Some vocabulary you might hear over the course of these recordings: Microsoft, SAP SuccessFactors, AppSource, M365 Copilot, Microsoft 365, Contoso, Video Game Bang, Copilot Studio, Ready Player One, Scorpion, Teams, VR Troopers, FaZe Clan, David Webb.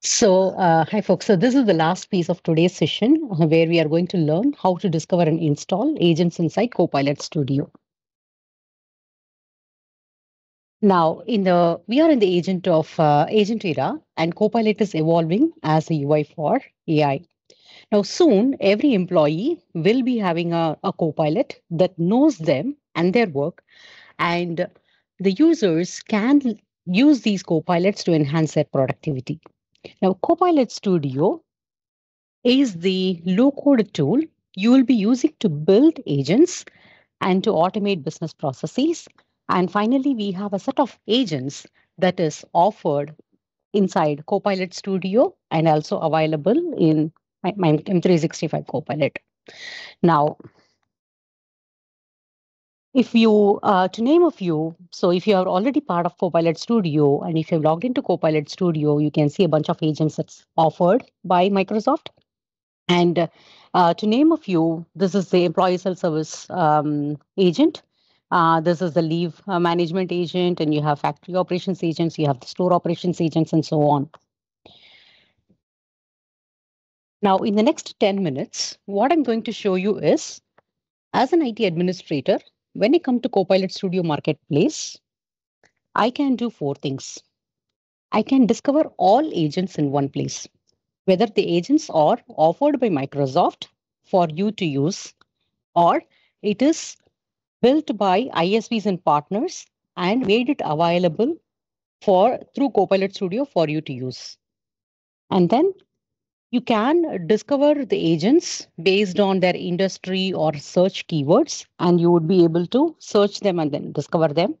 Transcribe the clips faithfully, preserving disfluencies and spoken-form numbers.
So, uh, hi folks. So this is the last piece of today's session where we are going to learn how to discover and install agents inside Copilot Studio. Now, in the we are in the agent of uh, agent era, and Copilot is evolving as a U I for A I. Now, soon every employee will be having a, a Copilot that knows them and their work, and the users can use these Copilots to enhance their productivity. Now, Copilot Studio is the low-code tool you will be using to build agents and to automate business processes. And finally, we have a set of agents that is offered inside Copilot Studio and also available in my, my M three sixty-five Copilot. Now, if you, uh, to name a few, so if you are already part of Copilot Studio and if you've logged into Copilot Studio, you can see a bunch of agents that's offered by Microsoft. And uh, to name a few, this is the employee self-service um, agent. Uh, this is the leave uh, management agent, and you have factory operations agents, you have the store operations agents, and so on. Now, in the next ten minutes, what I'm going to show you is, as an I T administrator, when you come to Copilot Studio Marketplace, I can do four things. I can discover all agents in one place, whether the agents are offered by Microsoft for you to use, or it is built by I S Vs and partners and made it available for through Copilot Studio for you to use. And then you can discover the agents based on their industry or search keywords, and you would be able to search them and then discover them.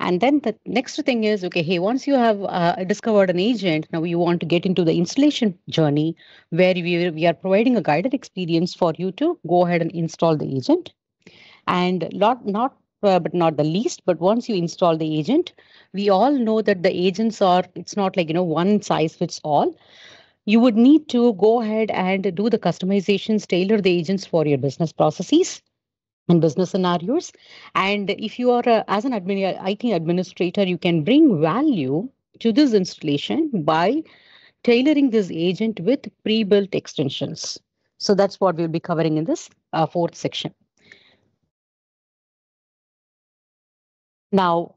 And then the next thing is, okay, hey, once you have uh, discovered an agent, now you want to get into the installation journey where we, we are providing a guided experience for you to go ahead and install the agent. And lot, not uh, but not the least, but once you install the agent, we all know that the agents are, it's not like, you know, one size fits all. You would need to go ahead and do the customizations, tailor the agents for your business processes and business scenarios. And if you are, a, as an admin, I T administrator, you can bring value to this installation by tailoring this agent with pre-built extensions. So that's what we'll be covering in this uh, fourth section. Now,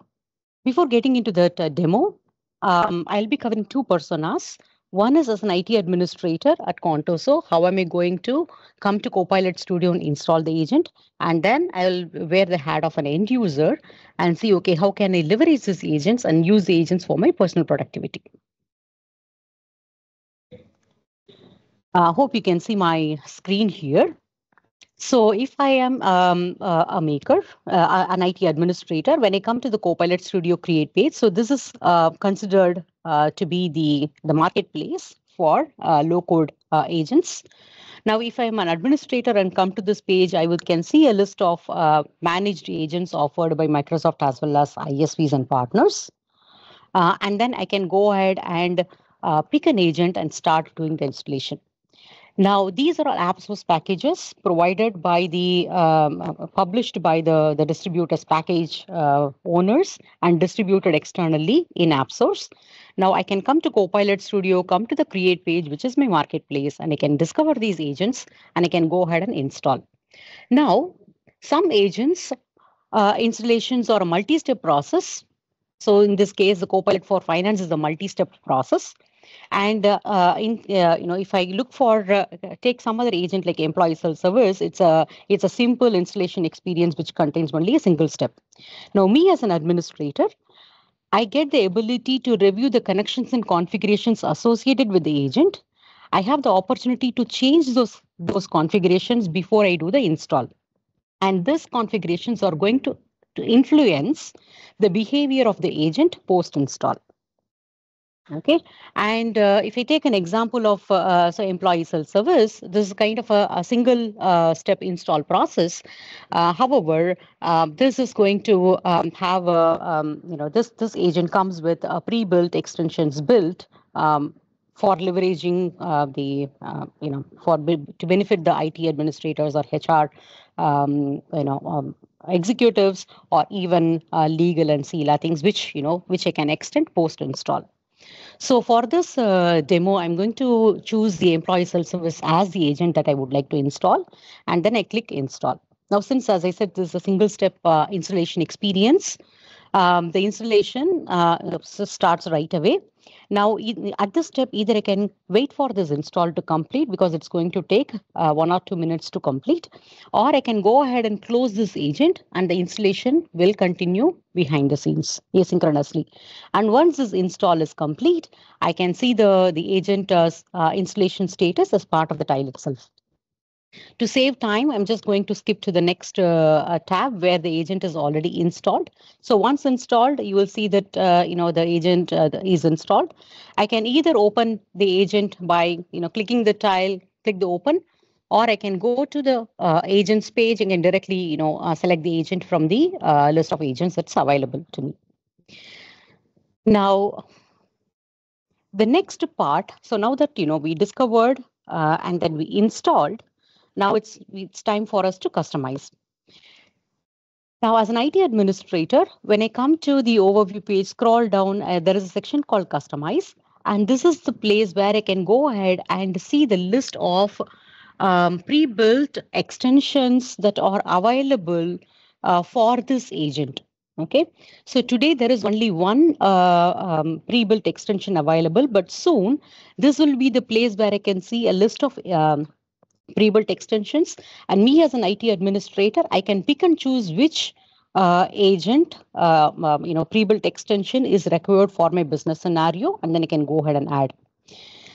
before getting into that uh, demo, um, I'll be covering two personas. One is as an I T administrator at Contoso, how am I going to come to Copilot Studio and install the agent? And then I'll wear the hat of an end user and see, okay, how can I leverage these agents and use the agents for my personal productivity? I uh, hope you can see my screen here. So if I am um, uh, a maker, uh, an I T administrator, when I come to the Copilot Studio Create page, so this is uh, considered uh, to be the, the marketplace for uh, low-code uh, agents. Now, if I am an administrator and come to this page, I would, can see a list of uh, managed agents offered by Microsoft as well as I S Vs and partners. Uh, and then I can go ahead and uh, pick an agent and start doing the installation. Now, these are all AppSource packages provided by the, um, published by the, the distributors package uh, owners and distributed externally in AppSource. Now, I can come to Copilot Studio, come to the Create page, which is my marketplace, and I can discover these agents and I can go ahead and install. Now, some agents, uh, installations are a multi-step process. So in this case, the Copilot for Finance is a multi-step process. And uh, in uh, you know, if I look for uh, take some other agent like employee self-service, it's a it's a simple installation experience which contains only a single step. Now, me as an administrator, I get the ability to review the connections and configurations associated with the agent. I have the opportunity to change those those configurations before I do the install, and these configurations are going to, to influence the behavior of the agent post-install. Okay, and uh, if I take an example of uh, so employee self-service, this is kind of a, a single uh, step install process. Uh, however, uh, this is going to um, have a um, you know this this agent comes with a pre-built extensions built um, for leveraging uh, the uh, you know for to benefit the I T administrators or H R um, you know um, executives or even uh, legal and C L A things, which, you know, which I can extend post-install. So for this uh, demo, I'm going to choose the employee self-service as the agent that I would like to install, and then I click install. Now, since, as I said, this is a single-step uh, installation experience, um, the installation uh, starts right away. Now, at this step, either I can wait for this install to complete because it's going to take uh, one or two minutes to complete, or I can go ahead and close this agent and the installation will continue behind the scenes asynchronously. And once this install is complete, I can see the, the agent uh, installation status as part of the tile itself. To save time, I'm just going to skip to the next uh, tab where the agent is already installed. So once installed, you will see that uh, you know the agent uh, is installed. I can either open the agent by you know clicking the tile, click the open, or I can go to the uh, agents page and can directly you know uh, select the agent from the uh, list of agents that's available to me. Now, the next part. So now that you know we discovered uh, and then we installed. Now it's, it's time for us to customize. Now, as an I T administrator, when I come to the overview page, scroll down, uh, there is a section called Customize. And this is the place where I can go ahead and see the list of um, pre-built extensions that are available uh, for this agent. Okay, so today there is only one uh, um, pre-built extension available, but soon this will be the place where I can see a list of um, pre-built extensions, and me as an I T administrator, I can pick and choose which uh, agent, uh, um, you know, pre-built extension is required for my business scenario, and then I can go ahead and add.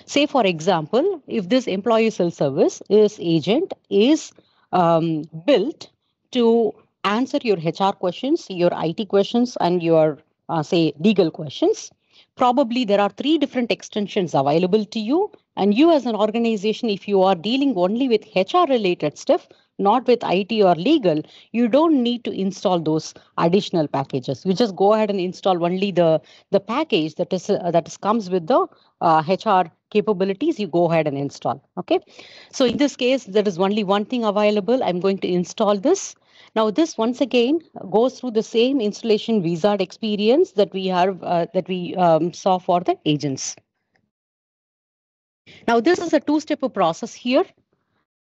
Say, for example, if this employee self-service is agent is um, built to answer your H R questions, your I T questions, and your uh, say legal questions. Probably there are three different extensions available to you, and you as an organization, if you are dealing only with H R related stuff, not with I T or legal, you don't need to install those additional packages. You just go ahead and install only the, the package that is uh, that is, comes with the uh, H R capabilities. You go ahead and install. Okay, so in this case, there is only one thing available. I'm going to install this. Now this once again goes through the same installation wizard experience that we have uh, that we um, saw for the agents. Now this is a two-step process here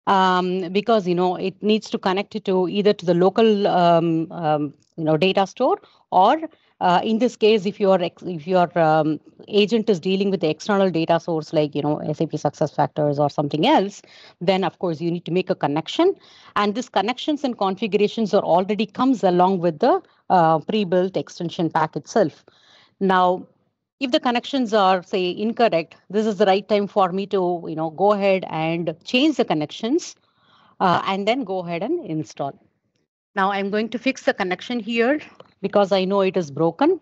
um, because you know it needs to connect it to either to the local um, um, you know data store or uh, in this case if your if your um, agent is dealing with the external data source like you know S A P SuccessFactors or something else, then of course you need to make a connection, and this connections and configurations are already comes along with the uh, pre-built extension pack itself. Now, if the connections are, say, incorrect, this is the right time for me to, you know, go ahead and change the connections uh, and then go ahead and install. Now I'm going to fix the connection here because I know it is broken.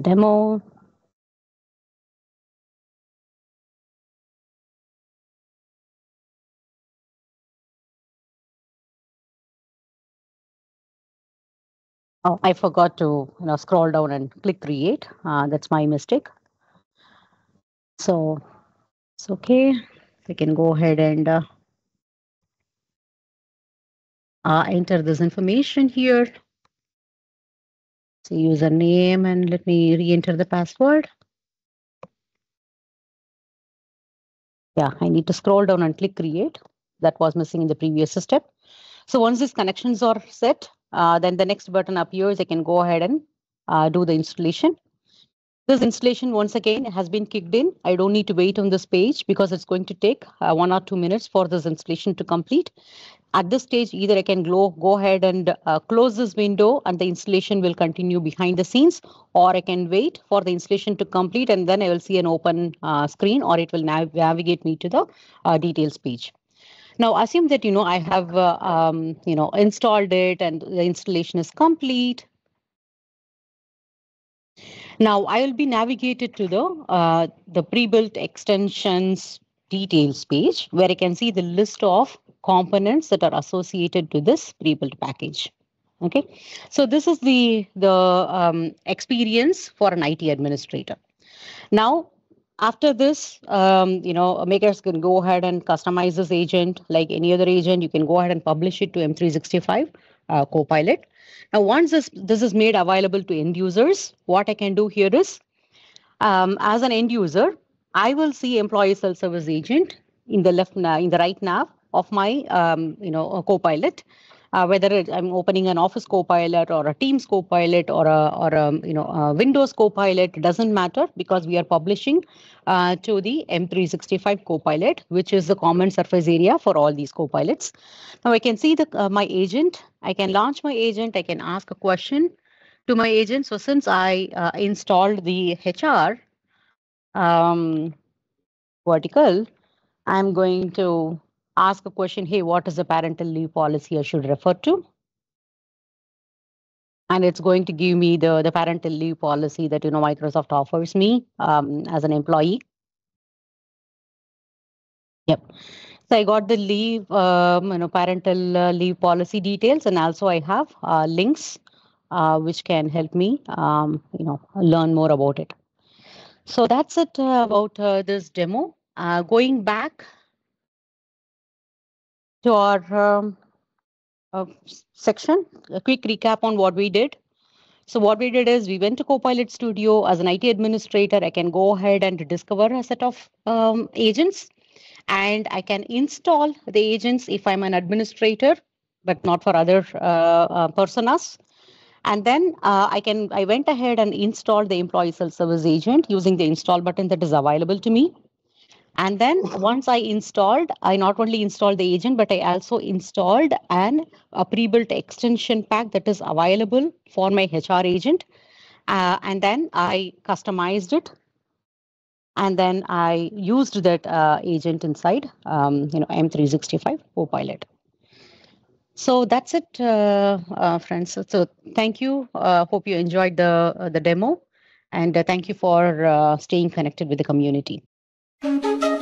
Demo. Oh, I forgot to you know, scroll down and click create. Uh, that's my mistake. So it's okay. We can go ahead and uh, uh, enter this information here. So username, and let me re-enter the password. Yeah, I need to scroll down and click create. That was missing in the previous step. So once these connections are set, uh, then the next button appears. I can go ahead and uh, do the installation. This installation once again has been kicked in. I don't need to wait on this page because it's going to take uh, one or two minutes for this installation to complete. At this stage, either I can go, go ahead and uh, close this window and the installation will continue behind the scenes, or I can wait for the installation to complete and then I will see an open uh, screen, or it will nav navigate me to the uh, details page. Now assume that you know I have uh, um, you know installed it and the installation is complete. Now I will be navigated to the uh, the pre-built extensions details page where I can see the list of components that are associated to this pre-built package. Okay, so this is the, the um, experience for an I T administrator. Now, after this, um, you know, makers can go ahead and customize this agent like any other agent. You can go ahead and publish it to M three sixty-five uh, Copilot. Now, once this, this is made available to end users, what I can do here is, um, as an end user, I will see employee self-service agent in the left, in the right nav of my, um, you know, Copilot. Uh, whether it, I'm opening an Office Copilot or a Teams Copilot or a, or a, you know, a Windows Copilot, it doesn't matter because we are publishing uh, to the M three sixty-five Copilot, which is the common surface area for all these Copilots. Now I can see the, uh, my agent. I can launch my agent. I can ask a question to my agent. So since I uh, installed the H R um, vertical, I'm going to ask a question, hey, what is the parental leave policy I should refer to? And it's going to give me the, the parental leave policy that, you know, Microsoft offers me um, as an employee. Yep. So I got the leave, um, you know, parental uh, leave policy details, and also I have uh, links uh, which can help me, um, you know, learn more about it. So that's it uh, about uh, this demo. Uh, going back to our um, uh, section, a quick recap on what we did. So what we did is we went to Copilot Studio. As an I T administrator, I can go ahead and discover a set of um, agents, and I can install the agents if I'm an administrator, but not for other uh, uh, personas. And then uh, I can I went ahead and installed the employee self-service agent using the install button that is available to me. And then once I installed, I not only installed the agent, but I also installed an, a pre-built extension pack that is available for my H R agent. Uh, and then I customized it. And then I used that uh, agent inside um, you know, M three sixty-five Copilot. So that's it, uh, uh, friends. So, so thank you. Uh, hope you enjoyed the, uh, the demo. And uh, thank you for uh, staying connected with the community. Thank you.